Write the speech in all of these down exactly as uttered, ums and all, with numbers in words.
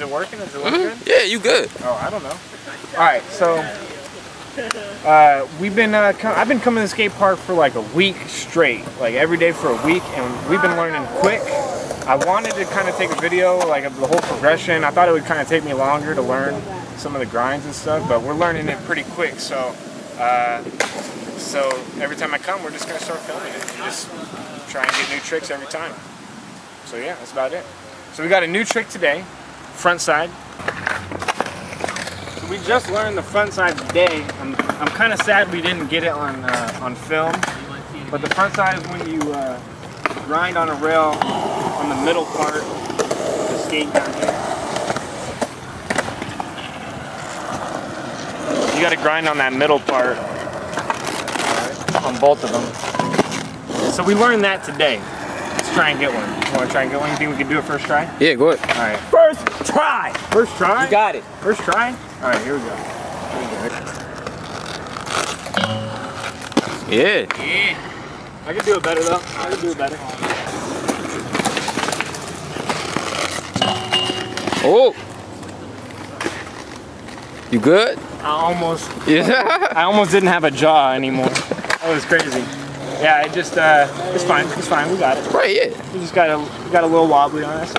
Is it working? Is it looking mm-hmm. good? Yeah, you good. Oh, I don't know. All right, so uh, we've been uh, com I've been coming to the skate park for like a week straight, like every day for a week, and we've been learning quick. I wanted to kind of take a video like of the whole progression. I thought it would kind of take me longer to learn some of the grinds and stuff, but we're learning it pretty quick. So, uh, so every time I come, we're just gonna start filming it and just try and get new tricks every time. So yeah, that's about it. So we got a new trick today, front side. So we just learned the front side today. I'm, I'm kind of sad we didn't get it on uh, on film, but the front side is when you uh, grind on a rail on the middle part of the skate down here. You got to grind on that middle part on both of them. So we learned that today. Let's try and get one. You want to try and get one? You think we can do it first try? Yeah, go ahead. All right. First try. First try? You got it. First try? All right, here we go. Here we go. Yeah. Yeah. I can do it better though. I can do it better. Oh, you good? I almost, yeah. I almost didn't have a jaw anymore. That was crazy. Yeah, it just, uh, it's fine. It's fine. We got it. Right, yeah. We just got a, we got a little wobbly on us.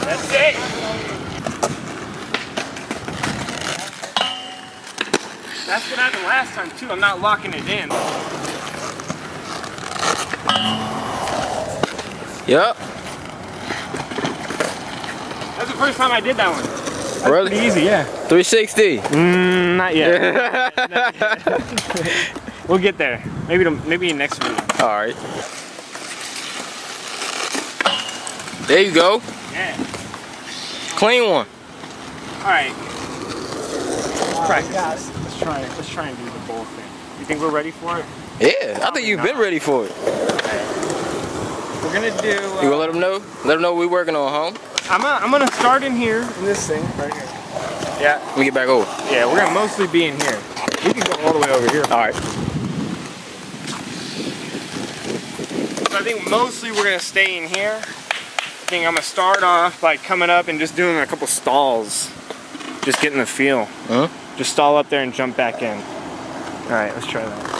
That's it. That's what happened last time too. I'm not locking it in. Yep. That's the first time I did that one. That's really? Pretty easy, yeah. three sixty. Mm, not yet. Not yet. We'll get there. Maybe maybe next week. All right. There you go. Yeah. Clean one. All right. Let's practice. Let's, let's try. Let's try and do the bowl thing. You think we're ready for it? Yeah, I think you've been ready for it. We're gonna do. Uh, you gonna let them know? Let them know we're working on home. I'm gonna, I'm gonna start in here, in this thing right here. Yeah. We get back over. Yeah, we're gonna mostly be in here. We can go all the way over here. All right. So I think mostly we're gonna stay in here. I think I'm gonna start off by coming up and just doing a couple stalls, just getting the feel. Uh-huh. Just stall up there and jump back in. All right, let's try that.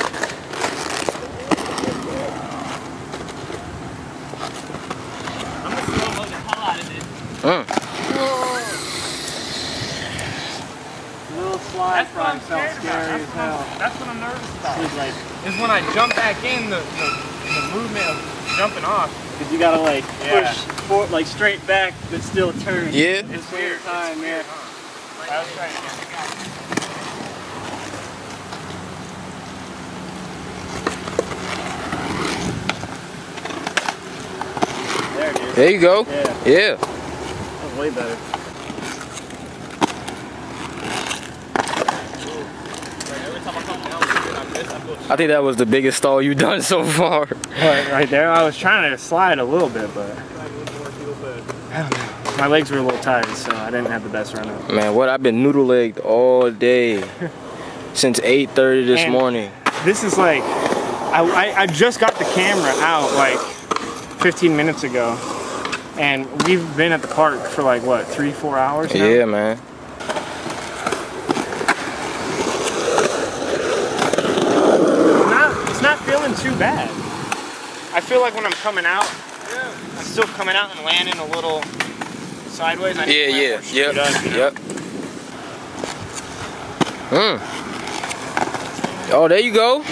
Mm. Whoa. Little slide frog felt scary as hell. That's what I'm nervous about. It's like, it's when I jump back in, the, the, the movement of jumping off. Because you gotta like yeah. push forward, like straight back, but still turn. Yeah. It's, it's weird. Time, yeah. Huh? I was trying to get it. There it is. There you go. Yeah. Yeah. Way better. I think that was the biggest stall you've done so far. Right, right there, I was trying to slide a little bit, but I don't know. My legs were a little tired, so I didn't have the best run up. Man, what I've been noodle legged all day since eight thirty this and morning. This is like, I, I, I just got the camera out like fifteen minutes ago. And we've been at the park for like, what, three, four hours now? Yeah, man. It's not, it's not feeling too bad. I feel like when I'm coming out, yeah. I'm still coming out and landing a little sideways. I need yeah, to yeah, yep, up, you know? Yep. Mm. Oh, there you go.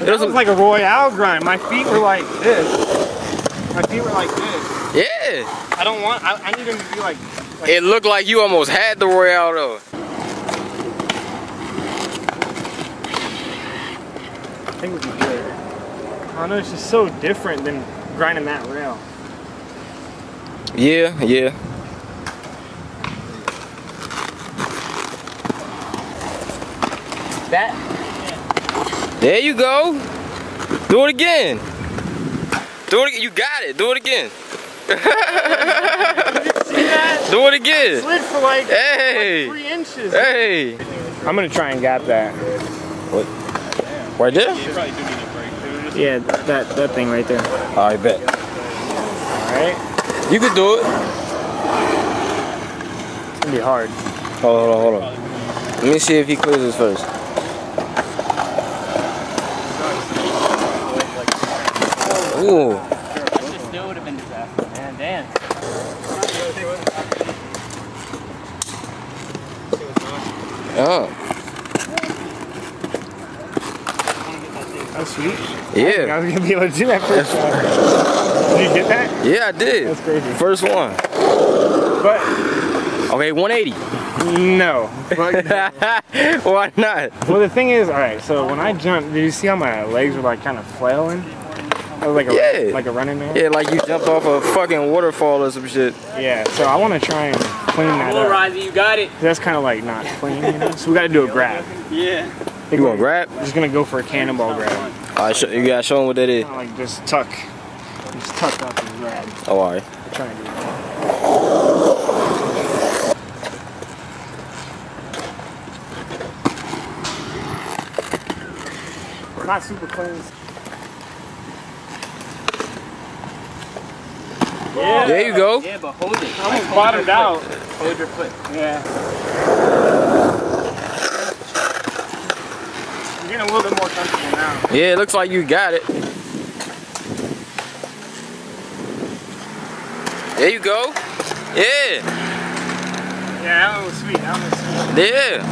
It was like a Royale grind. My feet were like this. My feet were like this. Yeah. I don't want, I, I need them to be like, like... It looked like you almost had the Royale though. I think we can do it. I don't know, it's just so different than grinding that rail. Yeah, yeah. That? There you go. Do it again. Do it again. You got it. Do it again. Did you see that? Do it again. I slid for like, hey. like three inches. Hey, I'm gonna try and gap that. What? Right there? Yeah, that, that thing right there. I bet. Alright. You could do it. It's gonna be hard. Hold on, hold on. Let me see if he clears this first. Ooh. Oh. That's sweet. Yeah. I, I was gonna be able to do that first one. Did you get that? Yeah, I did. That's crazy. First one. But. Okay, one eighty. No. But, why not? Well, the thing is, all right. So when I jumped, did you see how my legs were like kind of flailing? Like a, yeah. Like a running man? Yeah, like you jumped off a fucking waterfall or some shit. Yeah, so I want to try and clean that up. Well, Rizey, you got it. That's kind of like not clean, you know? So we got to do a grab. Yeah. You going to grab? I'm just going to go for a cannonball grab. All right, you got to show them what that is. Kinda like just tuck. Just tuck up and grab. Oh, all right. I'm trying to do that. Not super clean. Yeah. There you go. Yeah, but hold it. I almost bottomed out. Hold your foot. Yeah. You're getting a little bit more comfortable now. Yeah, it looks like you got it. There you go. Yeah. Yeah, that one was sweet. That one was sweet. Yeah.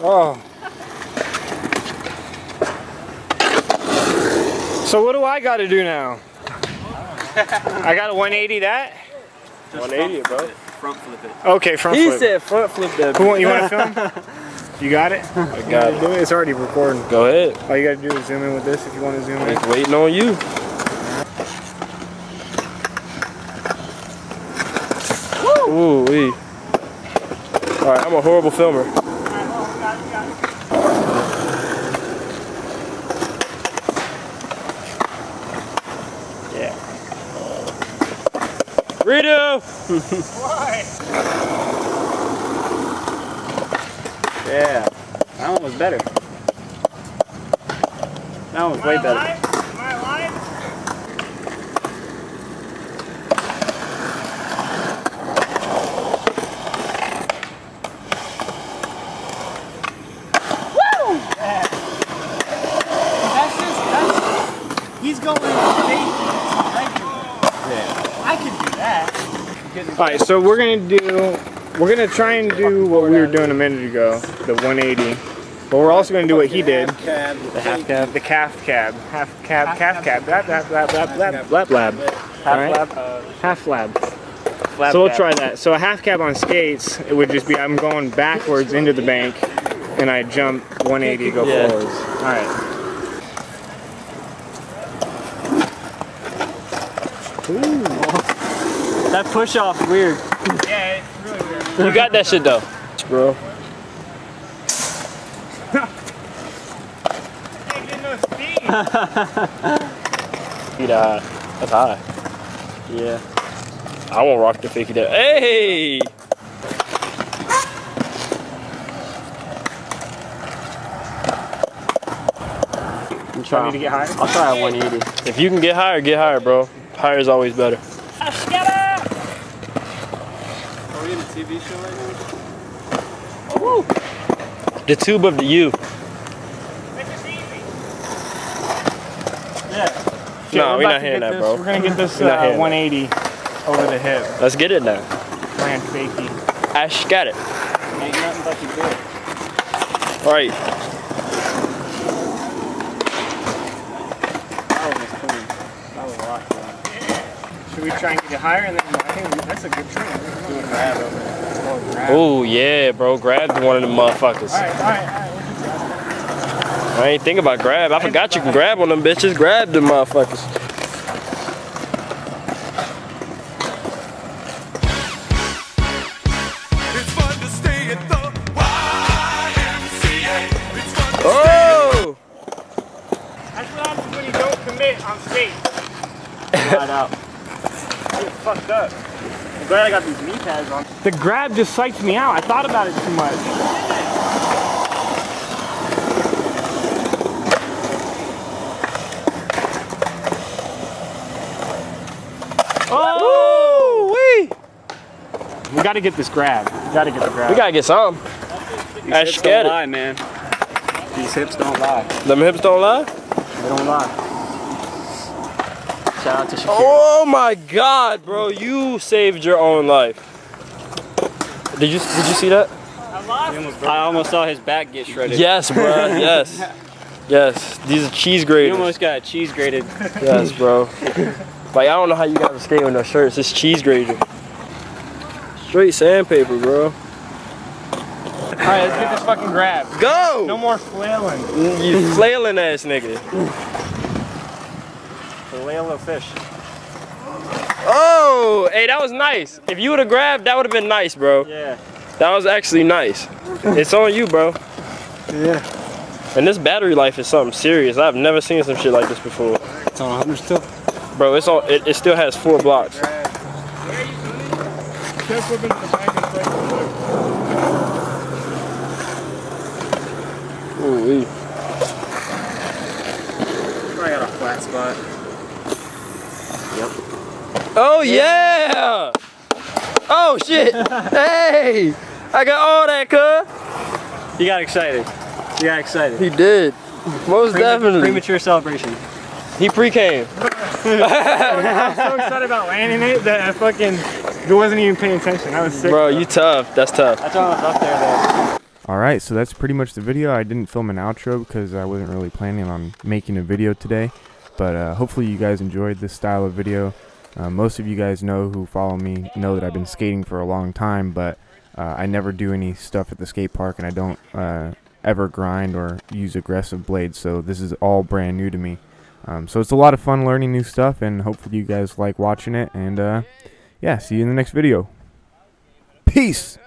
Oh. So what do I got to do now? I got to one eighty that? Just one eighty front flip it, bro. Front flip it. Okay, front he flip. He said front flip that. Cool, you want to film? You got it? I got it. It's already recording. Go ahead. All you got to do is zoom in with this if you want to zoom in. It's waiting on you. Woo! Ooh-wee. All right, I'm a horrible filmer. Redo! Why? Yeah, that one was better. That one was way better. Am I alive? Woo! Yeah. That's just, that's just, he's going crazy. Yeah. I could do that. Alright, so we're gonna do we're gonna try and do what we were doing a minute ago, the one eighty. But we're also gonna do what he did. Cab, the half cab. The calf cab. Half cab, half calf cab. Lab lab lab lab lab lab. Half lab. Half lab. So we'll try that. So a half cab on skates, it would just be I'm going backwards into the bank and I jump one eighty, go yeah. forwards. Alright. Ooh. That push off weird. Yeah, it's really weird. You got that shit though. Bro. I can't get no speed. Dude, uh, that's high. Yeah. I won't rock the fifty there. Hey! I'm trying to get higher. I'll try at one eighty. If you can get higher, get higher, bro. Higher is always better. Are we in a T V show right now? Woo. The tube of the U. This is easy. Yeah. No, we're, we're not hearing that, bro. We're gonna get this uh, one eighty that. Over the hip. Let's get it now. Grand fakey. Ash got it. Ain't nothing but you do it. All right. Should we try and get it higher and then I think that's a good trick. Let's do a grab over there. Oh yeah, bro, grab one of them motherfuckers. Alright, alright, alright. I ain't think about grab. I forgot you can grab on them bitches. Grab them motherfuckers. It's fun to stay at the Y M C A. It's fun to oh! stay at that's what happens when you don't commit on skate. Right out. Fucked up. glad I got these knee pads on. The grab just psyched me out. I thought about it too much. We gotta get this grab. We gotta get the grab. We gotta get some. These I hips don't it. lie, man. These hips don't lie. Them hips don't lie? They don't lie. Shout out to Shakira. Oh my God, bro! You saved your own life. Did you Did you see that? I lost. I almost saw his back get shredded. Yes, bro. Yes. Yes. These are cheese grated. You almost got cheese grated. Yes, bro. Like I don't know how you guys skate with no shirts. It's cheese grated. Straight sandpaper, bro. All right, let's get this fucking grab. Go! No more flailing. You flailing ass nigga. Flail of fish. Oh, hey, that was nice. If you would have grabbed, that would have been nice, bro. Yeah. That was actually nice. It's on you, bro. Yeah. And this battery life is something serious. I've never seen some shit like this before. It's on one hundred still? Bro, it's on. It, it still has four blocks. Ooh-wee. I got a flat spot. Yep. Oh yeah! Oh shit! Hey! I got all that, cuz! You got excited. You got excited. He did. Most Prema definitely. Premature celebration. He pre-came. I was so excited about landing it that I fucking wasn't even paying attention. I was sick. Bro, bro. You tough. That's tough. That's all I was up there though. Alright, so that's pretty much the video. I didn't film an outro because I wasn't really planning on making a video today. But uh, hopefully you guys enjoyed this style of video. Uh, most of you guys know who follow me know that I've been skating for a long time. But uh, I never do any stuff at the skate park and I don't uh, ever grind or use aggressive blades. So this is all brand new to me. Um, so it's a lot of fun learning new stuff, and hopefully you guys like watching it, and uh, yeah, see you in the next video. Peace!